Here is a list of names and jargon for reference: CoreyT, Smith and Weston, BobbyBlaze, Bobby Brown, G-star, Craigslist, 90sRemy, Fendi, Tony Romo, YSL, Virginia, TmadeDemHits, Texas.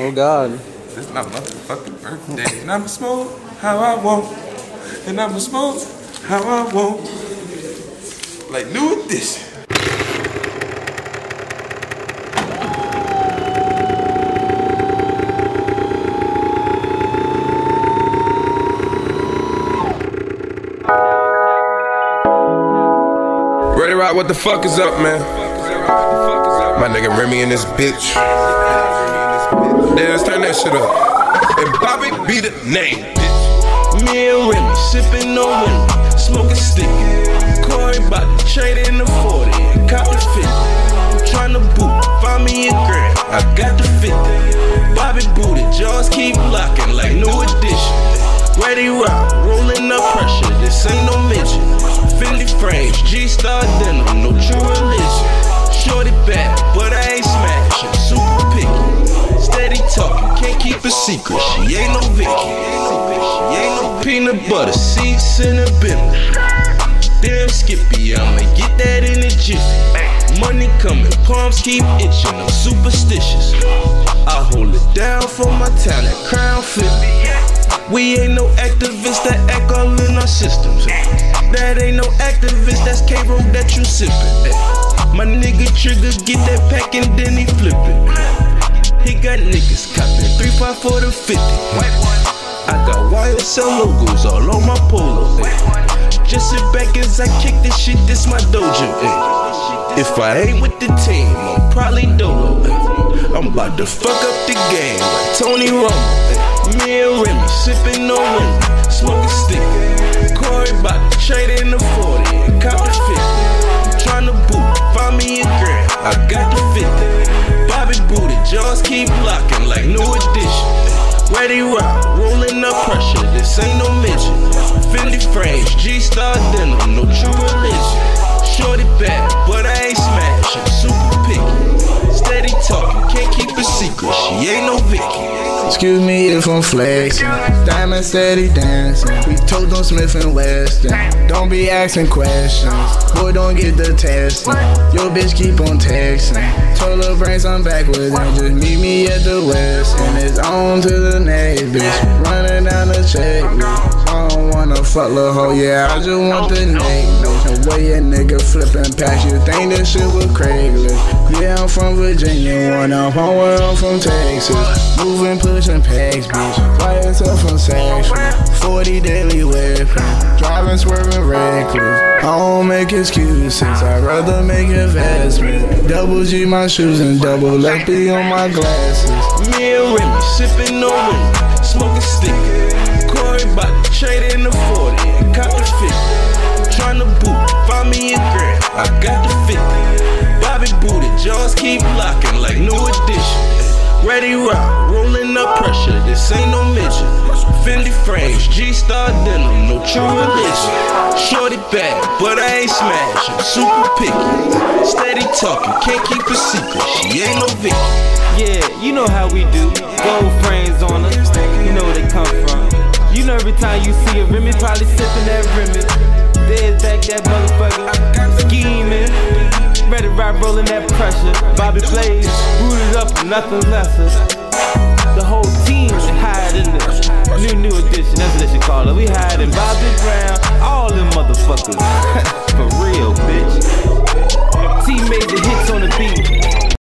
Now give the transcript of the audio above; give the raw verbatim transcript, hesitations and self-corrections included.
Oh God. This is my motherfucking birthday. And I'ma smoke how I want. And I'ma smoke how I want. Like new edition. Ready Rock, what the fuck is up, man? My nigga Remy and this bitch. Let's turn that shit up. And Bobby be the name, bitch. Me and Remy sipping on women, smoking stick. Corey about to trade in the forty, cop the fifty. I'm trying to boot, find me a grand, I got the fifty. Bobby booty, jaws keep locking like new edition. Ready Rock, rolling up pressure, this ain't no mention. Fendi frames, G-star denim, no true religion. Shorty bad, but I ain't smashing, super picky. Steady talking, can't keep a secret, she ain't no Vicky. She ain't no peanut butter, seats in a bimmer. Damn Skippy, I'ma get that in the jiffy. Money coming, palms keep itching, I'm superstitious. I hold it down for my town, that crown flippin'. We ain't no activists that act all in our systems. That ain't no activists, that's K-Roll that you sippin'. My nigga Trigger get that pack and then he flippin'. He got niggas coppin', three, five, four, to fifty. I got Y S L logos all on my polo. Just sit back as I kick this shit, this my dojo. Ay. If I ain't with the team, I'm probably dolo. Ay. I'm about to fuck up the game like Tony Romo. Ay. Me and Remy sipping on women, smoking stick. Corey about to trade in the forty, cop the fifty. I'm tryna boot, find me a grand, I got the fifty. Bobby booty, jaws keep locking like new edition. Ready Rock, rolling up pressure, this ain't no mention. Fendi frames, G-star denim, no true religion. Shorty bad, but I ain't smashing, super picky. Steady talking, can't keep a secret, she ain't no Vicky. Excuse me if I'm flexing, diamond steady dancing. We told on Smith and Weston, don't be asking questions. Boy, don't get the testing, your bitch keep on texting. Told her brains I'm back with them, just meet me at the West. And it's on to the next bitch, running down the checklist. I don't wanna fuck lil' hoe, yeah, I just want the next bitch. The way a nigga flipping past you, think this shit was Craigslist. Yeah, I'm from Virginia, one up on where I'm from Texas. Moving, pushing packs, bitch. Y S L from Saxon. forty daily weapon. Driving, swerving, reckless. I don't make excuses, I'd rather make investments. Double G my shoes and double lefty on my glasses. Me and Remy sipping on women, smoking stick. Corey about to trade in the forty, cop the fifty. Tryna boot, find me a grand, I got the fifty. Bobby booty, jaws keep locking like new edition. Ready Rock, rolling up pressure, this ain't no mention. Fendi frames, G-star denim, no true religion. Shorty bad, but I ain't smashing, super picky. Steady talking, can't keep a secret, she ain't no Vicky. Yeah, you know how we do, gold frames on her, you know where they come from. You know every time you see a Remy, probably sipping that Remy. There's back that motherfucker, scheming. Ready Rock, rolling that pressure. Bobby Blaze, booted up, nothing lesser. The whole team is higher than this. New, new edition, that's what they should call it. We higher than Bobby Brown, all them motherfuckers. For real, bitch. T made the hits on the beat.